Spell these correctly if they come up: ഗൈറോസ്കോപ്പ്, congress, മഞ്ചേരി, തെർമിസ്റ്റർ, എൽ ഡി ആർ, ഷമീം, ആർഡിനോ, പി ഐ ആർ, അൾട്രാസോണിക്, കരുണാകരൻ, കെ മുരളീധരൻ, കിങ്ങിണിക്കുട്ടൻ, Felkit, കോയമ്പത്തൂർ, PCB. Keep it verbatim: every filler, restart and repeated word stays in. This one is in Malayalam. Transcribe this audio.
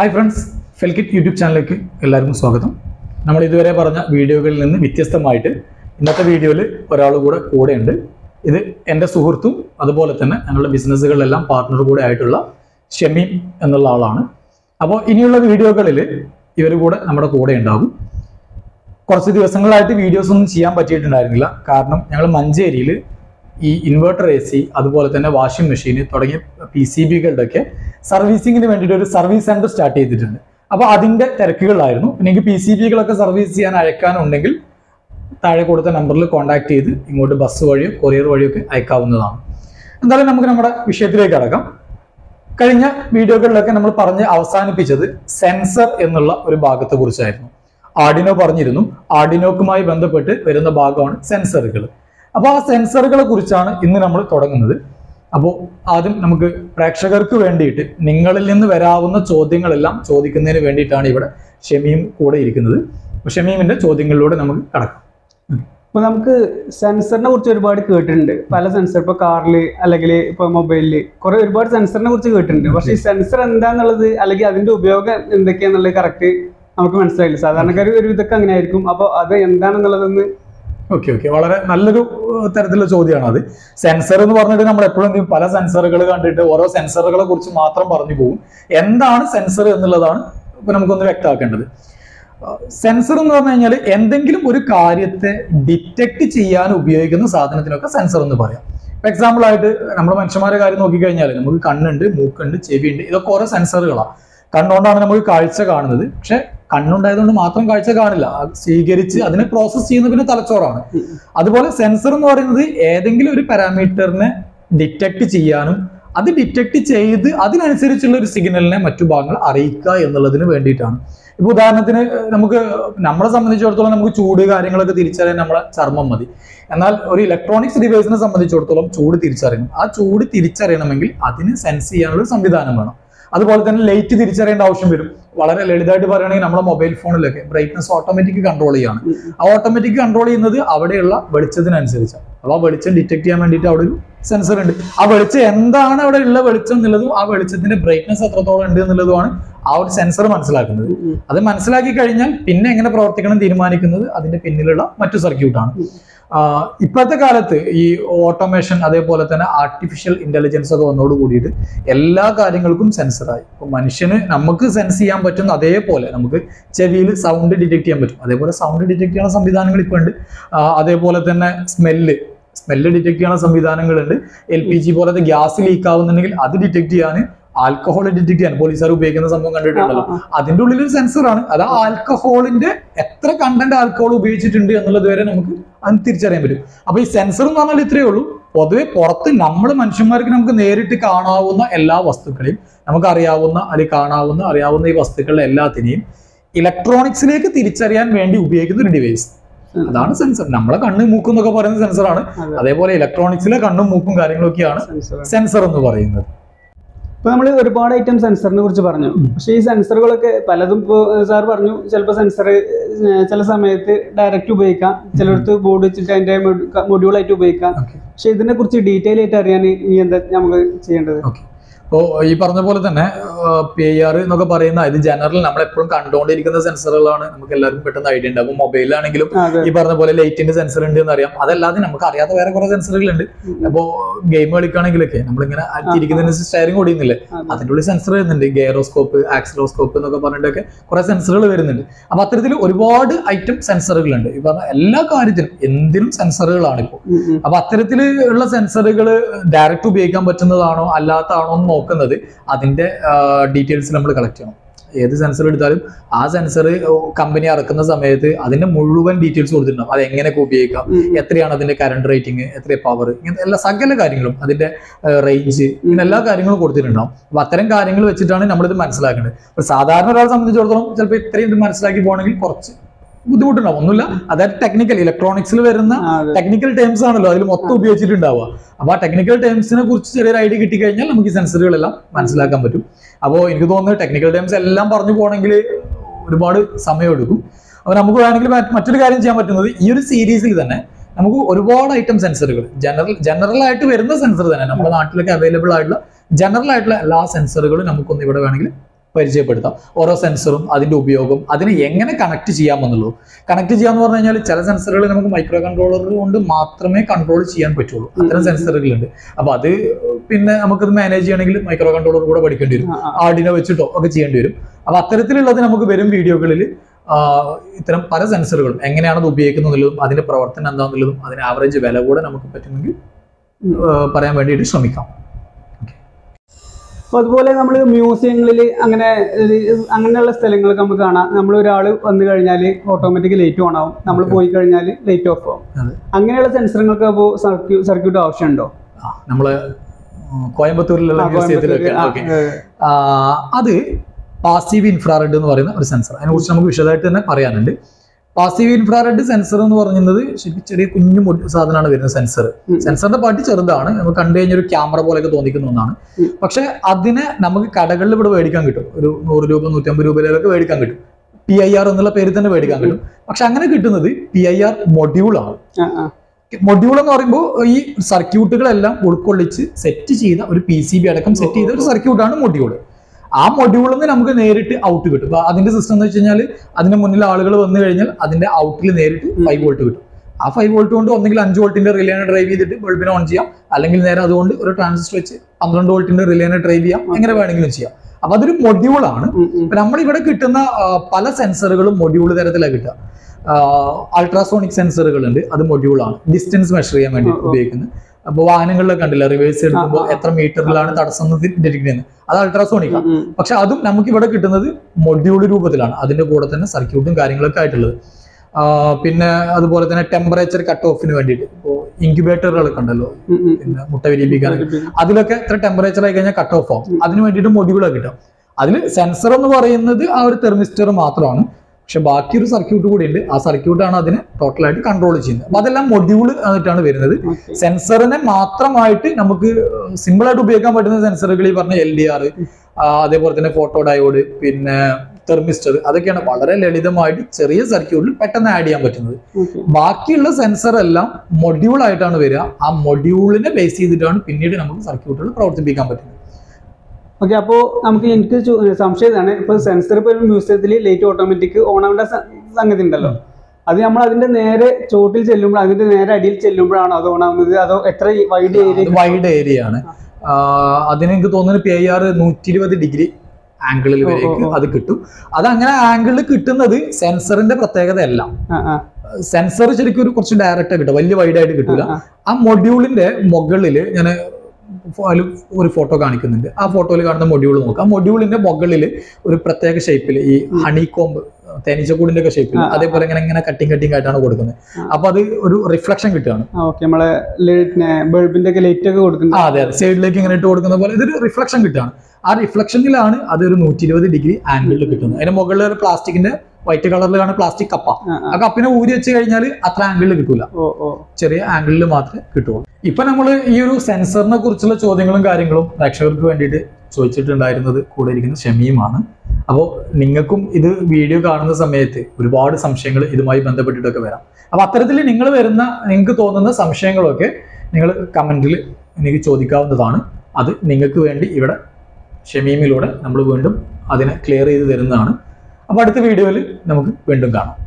Hi friends, Felkit YouTube channel like എല്ലാവർക്കും സ്വാഗതം. നമ്മൾ ഇതുവരെ പറഞ്ഞ വീഡിയോകളിൽ നിന്ന് വ്യത്യസ്തമായിട്ട് ഇന്നത്തെ വീഡിയോയിൽ ഒരാൾ കൂടെ കൂടെയുണ്ട്. ഇത് എൻ്റെ സുഹൃത്തും അതുപോലെ തന്നെ ഞങ്ങളുടെ ബിസിനസ്സുകളിലെല്ലാം പാർട്ണർ കൂടെ ആയിട്ടുള്ള ഷെമി എന്നുള്ള ആളാണ്. അപ്പോൾ ഇനിയുള്ള വീഡിയോകളിൽ ഇവർ കൂടെ നമ്മുടെ കൂടെ ഉണ്ടാകും. കുറച്ച് ദിവസങ്ങളായിട്ട് വീഡിയോസ് ഒന്നും ചെയ്യാൻ പറ്റിയിട്ടുണ്ടായിരുന്നില്ല. കാരണം ഞങ്ങൾ മഞ്ചേരിയിൽ ഈ ഇൻവെർട്ടർ എ സി അതുപോലെ തന്നെ വാഷിംഗ് മെഷീൻ തുടങ്ങിയ പി സി ബികളുടെയൊക്കെ സർവീസിങ്ങിന് വേണ്ടിയിട്ട് ഒരു സർവീസ് സെന്റർ സ്റ്റാർട്ട് ചെയ്തിട്ടുണ്ട്. അപ്പോൾ അതിൻ്റെ തിരക്കുകളായിരുന്നു. പിന്നെ എനിക്ക് പി സി ബികളൊക്കെ സർവീസ് ചെയ്യാൻ അയക്കാനുണ്ടെങ്കിൽ താഴെ കൊടുത്ത നമ്പറിൽ കോൺടാക്ട് ചെയ്ത് ഇങ്ങോട്ട് ബസ് വഴിയോ കൊറിയർ വഴിയോ ഒക്കെ അയക്കാവുന്നതാണ്. എന്തായാലും നമുക്ക് നമ്മുടെ വിഷയത്തിലേക്ക് കടക്കാം. കഴിഞ്ഞ വീഡിയോകളിലൊക്കെ നമ്മൾ പറഞ്ഞ് അവസാനിപ്പിച്ചത് സെൻസർ എന്നുള്ള ഒരു ഭാഗത്തെ കുറിച്ചായിരുന്നു. ആർഡിനോ പറഞ്ഞിരുന്നു. ആർഡിനോക്കുമായി ബന്ധപ്പെട്ട് വരുന്ന ഭാഗമാണ് സെൻസറുകൾ. അപ്പോൾ ആ സെൻസറുകളെ കുറിച്ചാണ് ഇന്ന് നമ്മൾ തുടങ്ങുന്നത്. അപ്പോൾ ആദ്യം നമുക്ക് പ്രേക്ഷകർക്ക് വേണ്ടിയിട്ട് നിങ്ങളിൽ നിന്ന് വരാവുന്ന ചോദ്യങ്ങളെല്ലാം ചോദിക്കുന്നതിന് വേണ്ടിയിട്ടാണ് ഇവിടെ ഷമീം കൂടെ ഇരിക്കുന്നത്. ഷമീമിന്റെ ചോദ്യങ്ങളിലൂടെ നമുക്ക് കടക്കാം. അപ്പോൾ നമുക്ക് സെൻസറിനെ കുറിച്ച് ഒരുപാട് കേട്ടിട്ടുണ്ട്. പല സെൻസർ, ഇപ്പോൾ കാറിൽ അല്ലെങ്കിൽ ഇപ്പോൾ മൊബൈലിൽ കുറെ ഒരുപാട് സെൻസറിനെ കുറിച്ച് കേട്ടിട്ടുണ്ട്. പക്ഷെ ഈ സെൻസർ എന്താന്നുള്ളത് അല്ലെങ്കിൽ അതിന്റെ ഉപയോഗം എന്തൊക്കെയാന്നുള്ളത് കറക്റ്റ് നമുക്ക് മനസ്സിലായില്ല. സാധാരണക്കാർ ഒരു ഇതൊക്കെ അങ്ങനെ ആയിരിക്കും. അപ്പോൾ അത് എന്താണെന്നുള്ളതെന്ന് ഓക്കെ ഓക്കെ വളരെ നല്ലൊരു തരത്തിലുള്ള ചോദ്യമാണ് അത്. സെൻസർ എന്ന് പറഞ്ഞിട്ട് നമ്മൾ എപ്പോഴും പല സെൻസറുകൾ കണ്ടിട്ട് ഓരോ സെൻസറുകളെ കുറിച്ച് മാത്രം പറഞ്ഞു പോകും. എന്താണ് സെൻസർ എന്നുള്ളതാണ് ഇപ്പൊ നമുക്കൊന്ന് വ്യക്തമാക്കേണ്ടത്. സെൻസർ എന്ന് പറഞ്ഞു കഴിഞ്ഞാൽ എന്തെങ്കിലും ഒരു കാര്യത്തെ ഡിറ്റക്ട് ചെയ്യാൻ ഉപയോഗിക്കുന്ന സാധനത്തിനൊക്കെ സെൻസർ എന്ന് പറയാം. ഇപ്പൊ എക്സാമ്പിൾ ആയിട്ട് നമ്മൾ മനുഷ്യന്മാരുടെ കാര്യം നോക്കിക്കഴിഞ്ഞാൽ നമുക്ക് കണ്ണുണ്ട്, മൂക്കുണ്ട്, ചെവിയുണ്ട്. ഇതൊക്കെ ഓരോ സെൻസറുകളാണ്. കണ്ണുകൊണ്ടാണ് നമുക്ക് കാഴ്ച കാണുന്നത്. പക്ഷെ കണ്ണുണ്ടായതുകൊണ്ട് മാത്രം കാഴ്ച കാണില്ല. സ്വീകരിച്ച് അതിനെ പ്രോസസ് ചെയ്യുന്ന പിന്നെ തലച്ചോറാണ്. അതുപോലെ സെൻസർ എന്ന് പറയുന്നത് ഏതെങ്കിലും ഒരു പാരാമീറ്ററിനെ ഡിറ്റക്ട് ചെയ്യാനും അത് ഡിറ്റക്ട് ചെയ്ത് അതിനനുസരിച്ചുള്ള ഒരു സിഗ്നലിനെ മറ്റു ഭാഗങ്ങൾ അറിയിക്കുക എന്നുള്ളതിന് വേണ്ടിയിട്ടാണ്. ഇപ്പൊ ഉദാഹരണത്തിന് നമുക്ക് നമ്മളെ സംബന്ധിച്ചിടത്തോളം നമുക്ക് ചൂട് കാര്യങ്ങളൊക്കെ തിരിച്ചറിയാൻ നമ്മളെ ചർമ്മം മതി. എന്നാൽ ഒരു ഇലക്ട്രോണിക്സ് ഡിവൈസിനെ സംബന്ധിച്ചിടത്തോളം ചൂട് തിരിച്ചറിയണം. ആ ചൂട് തിരിച്ചറിയണമെങ്കിൽ അതിന് സെൻസ് ചെയ്യാനുള്ള സംവിധാനം വേണം. അതുപോലെ തന്നെ ലൈറ്റ് തിരിച്ചറിയേണ്ട ആവശ്യം വരും. വളരെ ലളിതമായിട്ട് പറയുകയാണെങ്കിൽ നമ്മുടെ മൊബൈൽ ഫോണിലൊക്കെ ബ്രൈറ്റ്നസ് ഓട്ടോമാറ്റിക് കൺട്രോൾ ചെയ്യാണ്. ആ ഓട്ടോമാറ്റിക് കൺട്രോൾ ചെയ്യുന്നത് അവിടെയുള്ള വെളിച്ചത്തിനനുസരിച്ചാണ്. അപ്പോൾ ആ വെളിച്ചം ഡിറ്റക്ട് ചെയ്യാൻ വേണ്ടിയിട്ട് അവിടെ ഒരു സെൻസർ ഉണ്ട്. ആ വെളിച്ചം എന്താണ്, അവിടെ ഉള്ള വെളിച്ചം എന്നുള്ളതും ആ വെളിച്ചത്തിന്റെ ബ്രൈറ്റ്നസ് എത്രത്തോളം ഉണ്ട് എന്നുള്ളതുമാണ് ആ ഒരു സെൻസർ മനസ്സിലാക്കുന്നത്. അത് മനസ്സിലാക്കി കഴിഞ്ഞാൽ പിന്നെ എങ്ങനെ പ്രവർത്തിക്കണം തീരുമാനിക്കുന്നത് അതിന്റെ പിന്നിലുള്ള മറ്റു സർക്യൂട്ടാണ്. ഇപ്പോഴത്തെ കാലത്ത് ഈ ഓട്ടോമേഷൻ അതേപോലെ തന്നെ ആർട്ടിഫിഷ്യൽ ഇന്റലിജൻസ് ഒക്കെ വന്നോട് കൂടിയിട്ട് എല്ലാ കാര്യങ്ങൾക്കും സെൻസറായി. ഇപ്പൊ മനുഷ്യന് നമുക്ക് സെൻസ് ചെയ്യാൻ പറ്റുന്ന അതേപോലെ നമുക്ക് ചെവിയിൽ സൗണ്ട് ഡിറ്റക്ട് ചെയ്യാൻ പറ്റും. അതേപോലെ സൗണ്ട് ഡിറ്റക്ട് ചെയ്യാനുള്ള സംവിധാനങ്ങൾ ഇപ്പൊ ഉണ്ട്. അതേപോലെ തന്നെ സ്മെല്ല് സ്മെല്ല് ഡിറ്റക്ട് ചെയ്യാനുള്ള സംവിധാനങ്ങളുണ്ട്. എൽ പി ജി പോലത്തെ ഗ്യാസ് ലീക്ക് ആവുന്നുണ്ടെങ്കിൽ അത് ഡിറ്റക്ട് ചെയ്യാൻ, ആൽക്കഹോൾ ഡിറ്റക്ട് ചെയ്യാൻ പോലീസുകാർ ഉപയോഗിക്കുന്ന സംഭവം കണ്ടിട്ടുണ്ടല്ലോ, അതിന്റെ ഉള്ളിൽ ഒരു സെൻസറാണ്. അത് ആൽക്കഹോളിന്റെ എത്ര കണ്ടന്റ് ആൽക്കഹോൾ ഉപയോഗിച്ചിട്ടുണ്ട് എന്നുള്ളത് വരെ നമുക്ക് അത് തിരിച്ചറിയാൻ പറ്റും. അപ്പൊ ഈ സെൻസർ എന്ന് പറഞ്ഞാൽ ഇത്രയേ ഉള്ളൂ. പൊതുവെ പുറത്ത് നമ്മൾ മനുഷ്യന്മാർക്ക് നമുക്ക് നേരിട്ട് കാണാവുന്ന എല്ലാ വസ്തുക്കളെയും നമുക്കറിയാവുന്ന അല്ലെങ്കിൽ കാണാവുന്ന അറിയാവുന്ന ഈ വസ്തുക്കളുടെ എല്ലാത്തിനെയും ഇലക്ട്രോണിക്സിലേക്ക് തിരിച്ചറിയാൻ വേണ്ടി ഉപയോഗിക്കുന്ന ഒരു ഡിവൈസ്, അതാണ് സെൻസർ. നമ്മളെ കണ്ണും മൂക്കും എന്നൊക്കെ പറയുന്ന സെൻസറാണ്. അതേപോലെ ഇലക്ട്രോണിക്സിലെ കണ്ണും മൂക്കും കാര്യങ്ങളൊക്കെയാണ് സെൻസർ എന്ന് പറയുന്നത്. ഇപ്പൊ നമ്മൾ ഒരുപാട് ഐറ്റം സെൻസറിനെ കുറിച്ച് പറഞ്ഞു. പക്ഷെ ഈ സെൻസറുകളൊക്കെ പലതും സാർ പറഞ്ഞു. ചിലപ്പോൾ സെൻസർ ചില സമയത്ത് ഡയറക്റ്റ് ഉപയോഗിക്കാം, ചിലടത്ത് ബോർഡ് വെച്ചിട്ട് അതിന്റെ മൊഡ്യൂളായിട്ട് ഉപയോഗിക്കാം. പക്ഷെ ഇതിനെ കുറിച്ച് ഡീറ്റെയിൽ ആയിട്ട് അറിയാൻ ഇനി എന്താ നമുക്ക് ചെയ്യേണ്ടത്? ഇപ്പോൾ ഈ പറഞ്ഞ പോലെ തന്നെ പി ആർ എന്നൊക്കെ പറയുന്ന ഇത് ജനറൽ നമ്മളെപ്പോഴും കണ്ടുകൊണ്ടിരിക്കുന്ന സെൻസറുകളാണ്. നമുക്ക് എല്ലാവർക്കും പെട്ടെന്ന് ഐഡിയ ഉണ്ട്. അപ്പോൾ മൊബൈലാണെങ്കിലും ഈ പറഞ്ഞ പോലെ ലൈറ്റിന്റെ സെൻസർ ഉണ്ട് എന്നറിയാം. അതല്ലാതെ നമുക്ക് അറിയാത്ത വേറെ കുറെ സെൻസറുകളുണ്ട്. അപ്പോൾ ഗെയിം കളിക്കുകയാണെങ്കിലൊക്കെ നമ്മളിങ്ങനെ അടിച്ചിരിക്കുന്നതിന് സ്റ്റയറിംഗ് ഓടിയുന്നില്ലേ, അതിൻ്റെ ഉള്ളിൽ സെൻസർ വരുന്നുണ്ട്. ഗൈറോസ്കോപ്പ്, ആക്സിലോസ്കോപ്പ് എന്നൊക്കെ പറഞ്ഞിട്ടൊക്കെ കുറെ സെൻസറുകൾ വരുന്നുണ്ട്. അപ്പോൾ അത്തരത്തിൽ ഒരുപാട് ഐറ്റം സെൻസറുകളുണ്ട്. ഈ പറഞ്ഞ എല്ലാ കാര്യത്തിനും എന്തിനും സെൻസറുകളാണ് ഇപ്പോൾ. അപ്പോൾ അത്തരത്തിൽ ഉള്ള സെൻസറുകൾ ഡയറക്റ്റ് ഉപയോഗിക്കാൻ പറ്റുന്നതാണോ അല്ലാത്തതാണോ നോക്കുന്നത്, അതിന്റെ ഡീറ്റെയിൽസ് നമ്മൾ കളക്ട് ചെയ്യണം. ഏത് സെൻസർ എടുത്താലും ആ സെൻസർ കമ്പനി ഇറക്കുന്ന സമയത്ത് അതിന്റെ മുഴുവൻ ഡീറ്റെയിൽസ് കൊടുത്തിട്ടുണ്ടാവും. അത് എങ്ങനെയൊക്കെ ഉപയോഗിക്കാം, എത്രയാണ് അതിന്റെ കറണ്ട് റേറ്റിംഗ്, എത്ര പവർ, ഇങ്ങനെ എല്ലാ സകല കാര്യങ്ങളും അതിന്റെ റേഞ്ച്, ഇങ്ങനെ എല്ലാ കാര്യങ്ങളും കൊടുത്തിട്ടുണ്ടാവും. അപ്പൊ അത്തരം കാര്യങ്ങൾ വെച്ചിട്ടാണ് നമ്മളിത് മനസ്സിലാക്കേണ്ടത്. സാധാരണ ഒരാളെ സംബന്ധിച്ചിടത്തോളം ചിലപ്പോൾ ഇത്രയും ഇത് മനസ്സിലാക്കി പോകണമെങ്കിൽ കുറച്ച് ബുദ്ധിമുട്ടുണ്ടാവും. ഒന്നുമില്ല, അതായത് ടെക്നിക്കൽ ഇലക്ട്രോണിക്സിൽ വരുന്ന ടെക്നിക്കൽ ടേംസ് ആണല്ലോ അതിൽ മൊത്തം ഉപയോഗിച്ചിട്ടുണ്ടാവുക. അപ്പൊ ആ ടെക്നിക്കൽ ടേംസിനെ കുറിച്ച് ചെറിയൊരു ഐഡിയ കിട്ടിക്കഴിഞ്ഞാൽ നമുക്ക് ഈ സെൻസറുകളെല്ലാം മനസ്സിലാക്കാൻ പറ്റും. അപ്പോൾ എനിക്ക് തോന്നുന്നത് ടെക്നിക്കൽ ടേംസ് എല്ലാം പറഞ്ഞു പോകണമെങ്കിൽ ഒരുപാട് സമയം എടുക്കും. അപ്പൊ നമുക്ക് വേണമെങ്കിൽ മറ്റൊരു കാര്യം ചെയ്യാൻ പറ്റുന്നത്, ഈ ഒരു സീരീസിൽ തന്നെ നമുക്ക് ഒരുപാട് ഐറ്റം സെൻസറുകൾ ജനറൽ ജനറൽ ആയിട്ട് വരുന്ന സെൻസർ തന്നെ നമ്മുടെ നാട്ടിലൊക്കെ അവൈലബിൾ ആയിട്ടുള്ള ജനറൽ ആയിട്ടുള്ള എല്ലാ സെൻസറുകളും നമുക്കൊന്ന് ഇവിടെ വേണമെങ്കിൽ പരിചയപ്പെടുത്താം. ഓരോ സെൻസറും അതിൻ്റെ ഉപയോഗം, അതിനെ എങ്ങനെ കണക്ട് ചെയ്യാമെന്നുള്ളൂ. കണക്ട് ചെയ്യാന്ന് പറഞ്ഞു കഴിഞ്ഞാൽ ചില സെൻസറുകൾ നമുക്ക് മൈക്രോ കൺട്രോളർ കൊണ്ട് മാത്രമേ കൺട്രോൾ ചെയ്യാൻ പറ്റുള്ളൂ, അത്തരം സെൻസറുകളുണ്ട്. അപ്പൊ അത് പിന്നെ നമുക്കത് മാനേജ് ചെയ്യണമെങ്കിൽ മൈക്രോ കൺട്രോളർ കൂടെ പഠിക്കേണ്ടി വരും, ആർഡിനോ വെച്ചിട്ടോ ഒക്കെ ചെയ്യേണ്ടി വരും. അപ്പൊ അത്തരത്തിലുള്ളത് നമുക്ക് വരും വീഡിയോകളിൽ ഇത്തരം പല സെൻസറുകളും എങ്ങനെയാണത് ഉപയോഗിക്കുന്നതെന്നുള്ളതും അതിന്റെ പ്രവർത്തനം എന്താണെന്നുള്ളതും അതിന് ആവറേജ് വില കൂടെ നമുക്ക് പറ്റുമെങ്കിൽ പറയാൻ വേണ്ടിയിട്ട് ശ്രമിക്കാം. അപ്പോൾ അതുപോലെ നമ്മൾ മ്യൂസിയങ്ങളിൽ അങ്ങനെ അങ്ങനെയുള്ള സ്ഥലങ്ങളൊക്കെ നമുക്ക് കാണാം. നമ്മൾ ഒരാൾ വന്നു കഴിഞ്ഞാൽ ഓട്ടോമാറ്റിക് ലൈറ്റ് ഓൺ ആവും, നമ്മൾ പോയി കഴിഞ്ഞാൽ ലൈറ്റ് ഓഫ് ആവും. അങ്ങനെയുള്ള സെൻസറുകൾക്ക് അപ്പോൾ സർക്യൂട്ട് ആവശ്യമുണ്ടോ? നമ്മള് കോയമ്പത്തൂരിലുള്ള മ്യൂസിയത്തിലൊക്കെ അത് പാസീവ് ഇൻഫ്രാറെഡ് എന്ന് പറയുന്ന ഒരു സെൻസർ, അതിനെക്കുറിച്ച് നമുക്ക് വിശദമായിട്ട് തന്നെ പറയാനുണ്ട്. പാസീവ് ഇൻഫ്രാറെഡ് സെൻസർ എന്ന് പറയുന്നത് ശരിക്കും ചെറിയ കുഞ്ഞു സാധനമാണ് വരുന്നത്. സെൻസർ സെൻസറിന്റെ പാർട്ടി ചെറുതാണ്, നമുക്ക് കണ്ടു കഴിഞ്ഞൊരു ക്യാമറ പോലെയൊക്കെ തോന്നിക്കുന്ന ഒന്നാണ്. പക്ഷെ അതിനെ നമുക്ക് കടകളിൽ ഇവിടെ മേടിക്കാൻ കിട്ടും, ഒരു നൂറ് രൂപ നൂറ്റമ്പത് രൂപയിലൊക്കെ മേടിക്കാൻ കിട്ടും. പി ഐ ആർ എന്നുള്ള പേരിൽ തന്നെ മേടിക്കാൻ കിട്ടും. പക്ഷെ അങ്ങനെ കിട്ടുന്നത് പി ഐ ആർ മൊഡ്യൂളാണ്. മൊഡ്യൂൾ എന്ന് പറയുമ്പോൾ ഈ സർക്യൂട്ടുകളെല്ലാം ഉൾക്കൊള്ളിച്ച് സെറ്റ് ചെയ്ത ഒരു പി സി ബി അടക്കം സെറ്റ് ചെയ്ത ഒരു സർക്യൂട്ടാണ് മൊഡ്യൂൾ. ആ മൊഡ്യൂളിൽ നിന്ന് നമുക്ക് നേരിട്ട് ഔട്ട് കിട്ടും. അപ്പൊ അതിന്റെ സിസ്റ്റം എന്ന് വെച്ച് കഴിഞ്ഞാൽ അതിന്റെ മുന്നിൽ ആളുകൾ വന്നു കഴിഞ്ഞാൽ അതിന്റെ ഔട്ടിൽ നേരിട്ട് ഫൈവ് വോൾട്ട് കിട്ടും. ആ ഫൈവ് വോൾട്ട് കൊണ്ട് ഒന്നെങ്കിൽ അഞ്ച് വോൾട്ടിന്റെ റിലേനെ ഡ്രൈവ് ചെയ്തിട്ട് ബൾബിനെ ഓൺ ചെയ്യാം, അല്ലെങ്കിൽ നേരെ അതുകൊണ്ട് ഒരു ട്രാൻസിസ്റ്റർ വെച്ച് പന്ത്രണ്ട് വോൾട്ടിന്റെ റിലേനെ ഡ്രൈവ് ചെയ്യാം, എങ്ങനെ വേണമെങ്കിലും ചെയ്യാം. അപ്പൊ അതൊരു മൊഡ്യൂളാണ്. നമ്മളിവിടെ കിട്ടുന്ന പല സെൻസറുകളും മൊഡ്യൂൾ തരത്തിലാണ് കിട്ടുക. അൾട്രാസോണിക് സെൻസറുകൾ ഉണ്ട്, അത് മൊഡ്യൂളാണ്, ഡിസ്റ്റൻസ് മെഷർ ചെയ്യാൻ വേണ്ടി ഉപയോഗിക്കുന്നത്. അപ്പോൾ വാഹനങ്ങളിലൊക്കെ കണ്ടില്ല റിവേഴ്സ് എടുക്കുമ്പോൾ എത്ര മീറ്ററിലാണ് തടസ്സം ഡിറ്റക്ട് ചെയ്യുന്നത്, അത് അൾട്രാസോണിക്കാണ്. പക്ഷെ അതും നമുക്ക് ഇവിടെ കിട്ടുന്നത് മൊഡ്യൂൾ രൂപത്തിലാണ്, അതിന്റെ കൂടെ തന്നെ സർക്യൂട്ടും കാര്യങ്ങളൊക്കെ ആയിട്ടുള്ളത്. പിന്നെ അതുപോലെ തന്നെ ടെമ്പറേച്ചർ കട്ട് ഓഫിന് വേണ്ടിയിട്ട് ഇപ്പോൾ ഇൻക്യുബേറ്ററുകളൊക്കെ ഉണ്ടല്ലോ, പിന്നെ മുട്ട വിരിയിപ്പിക്കാനൊക്കെ, അതിലൊക്കെ എത്ര ടെമ്പറേച്ചർ ആയി കഴിഞ്ഞാൽ കട്ട് ഓഫ് ആവും, അതിന് വേണ്ടിയിട്ട് മൊഡ്യൂളൊക്കെ കിട്ടും. അതിൽ സെൻസർ എന്ന് പറയുന്നത് ആ ഒരു തെർമിസ്റ്റർ മാത്രമാണ്. പക്ഷെ ബാക്കിയൊരു സർക്യൂട്ട് കൂടി ഉണ്ട്, ആ സർക്യൂട്ടാണ് അതിനെ ടോട്ടലായിട്ട് കൺട്രോൾ ചെയ്യുന്നത്. അപ്പൊ അതെല്ലാം മൊഡ്യൂൾ ആയിട്ടാണ് വരുന്നത്. സെൻസറിനെ മാത്രമായിട്ട് നമുക്ക് സിമ്പിൾ ആയിട്ട് ഉപയോഗിക്കാൻ പറ്റുന്ന സെൻസറുകൾ ഈ പറഞ്ഞ എൽ ഡി ആർ, അതേപോലെ തന്നെ ഫോട്ടോ ഡയോഡ്, പിന്നെ തെർമിസ്റ്റർ, അതൊക്കെയാണ് വളരെ ലളിതമായിട്ട് ചെറിയ സർക്യൂട്ടിൽ പെട്ടെന്ന് ആഡ് ചെയ്യാൻ പറ്റുന്നത്. ബാക്കിയുള്ള സെൻസർ എല്ലാം മൊഡ്യൂൾ ആയിട്ടാണ് വരിക. ആ മൊഡ്യൂളിനെ ബേസ് ചെയ്തിട്ടാണ് പിന്നീട് നമുക്ക് സർക്യൂട്ടുകൾ പ്രവർത്തിപ്പിക്കാൻ പറ്റുന്നത്. ഓക്കെ, അപ്പോൾ നമുക്ക് എനിക്ക് സംശയമാണ്, ഇപ്പൊ സെൻസർ ഇപ്പൊ മ്യൂസിയത്തിൽ ലൈറ്റ് ഓട്ടോമാറ്റിക് ഓൺ ആവേണ്ട സംഗതി ഉണ്ടല്ലോ, അത് നമ്മൾ അതിന്റെ നേരെ ചോട്ടിൽ ചെല്ലുമ്പോൾ അതിന്റെ നേരെ അടിയിൽ ചെല്ലുമ്പോഴാണോ അത് ഓൺ ആവുന്നത്, അതോ എത്ര വൈഡ് ഏരിയ? വൈഡ് ഏരിയ ആണ് അതിന്. എനിക്ക് തോന്നുന്നത് പി ഐ ആർ നൂറ്റി ഇരുപത് ഡിഗ്രി ആംഗിളിൽ വരേക്ക് അത് കിട്ടും. അത് അങ്ങനെ ആംഗിളിൽ കിട്ടുന്നത് സെൻസറിന്റെ പ്രത്യേകതയല്ല. സെൻസർ ശരിക്കും ഒരു കുറച്ച് ഡയറക്റ്റ് ആയിട്ട് കിട്ടും, വലിയ വൈഡ് ആയിട്ട് കിട്ടില്ല. ആ മൊഡ്യൂളിന്റെ മുകളിൽ ഞാൻ ഒരു ഫോട്ടോ കാണിക്കുന്നുണ്ട്, ആ ഫോട്ടോയിൽ കാണുന്ന മൊഡ്യൂൾ നോക്കാം. മൊഡ്യൂളിന്റെ മുകളിൽ ഒരു പ്രത്യേക ഷേപ്പിൽ ഈ ഹണി കോംബ് തേനീച്ചക്കൂടിന്റെ ഒക്കെ ഷേപ്പിൽ അതേപോലെ ഇങ്ങനെ ഇങ്ങനെ കട്ടിങ് കട്ടിങ് ആയിട്ടാണ് കൊടുക്കുന്നത്. അപ്പൊ അത് ഒരു റിഫ്ലക്ഷൻ കിട്ടുകയാണ്. അതെ, സൈഡിലേക്ക് ഇങ്ങനെ ഇട്ട് കൊടുക്കുന്ന പോലെ ഇതൊരു റിഫ്ലക്ഷൻ കിട്ടുകയാണ്. ആ റിഫ്ലക്ഷനിലാണ് അതൊരു നൂറ്റി ഇരുപത് ഡിഗ്രി ആംഗിളിൽ കിട്ടുന്നത്. അതിന്റെ മുകളിൽ ഒരു പ്ലാസ്റ്റിക്കിന്റെ വൈറ്റ് കളറിൽ കാണുന്ന പ്ലാസ്റ്റിക് കപ്പ, ആ കപ്പിനെ ഊരി വെച്ച് കഴിഞ്ഞാൽ അത്ര ആംഗിളിൽ കിട്ടൂല, ചെറിയ ആംഗിളിൽ മാത്രമേ കിട്ടുള്ളൂ. ഇപ്പൊ നമ്മൾ ഈ ഒരു സെൻസറിനെ കുറിച്ചുള്ള ചോദ്യങ്ങളും കാര്യങ്ങളും പ്രേക്ഷകർക്ക് വേണ്ടിയിട്ട് ചോദിച്ചിട്ടുണ്ടായിരുന്നത് കൂടെ ഇരിക്കുന്ന ഷമീമാണ്. അപ്പോൾ നിങ്ങൾക്കും ഇത് വീഡിയോ കാണുന്ന സമയത്ത് ഒരുപാട് സംശയങ്ങൾ ഇതുമായി ബന്ധപ്പെട്ടിട്ടൊക്കെ വരാം. അപ്പൊ അത്തരത്തിൽ നിങ്ങൾ വരുന്ന നിങ്ങൾക്ക് തോന്നുന്ന സംശയങ്ങളൊക്കെ നിങ്ങൾ കമന്റിൽ എനിക്ക് ചോദിക്കാവുന്നതാണ്. അത് നിങ്ങൾക്ക് വേണ്ടി ഇവിടെ ഷമീമിലൂടെ നമ്മൾ വീണ്ടും അതിനെ ക്ലിയർ ചെയ്ത് തരുന്നതാണ്. അപ്പോൾ അടുത്ത വീഡിയോയിൽ നമുക്ക് വീണ്ടും കാണാം.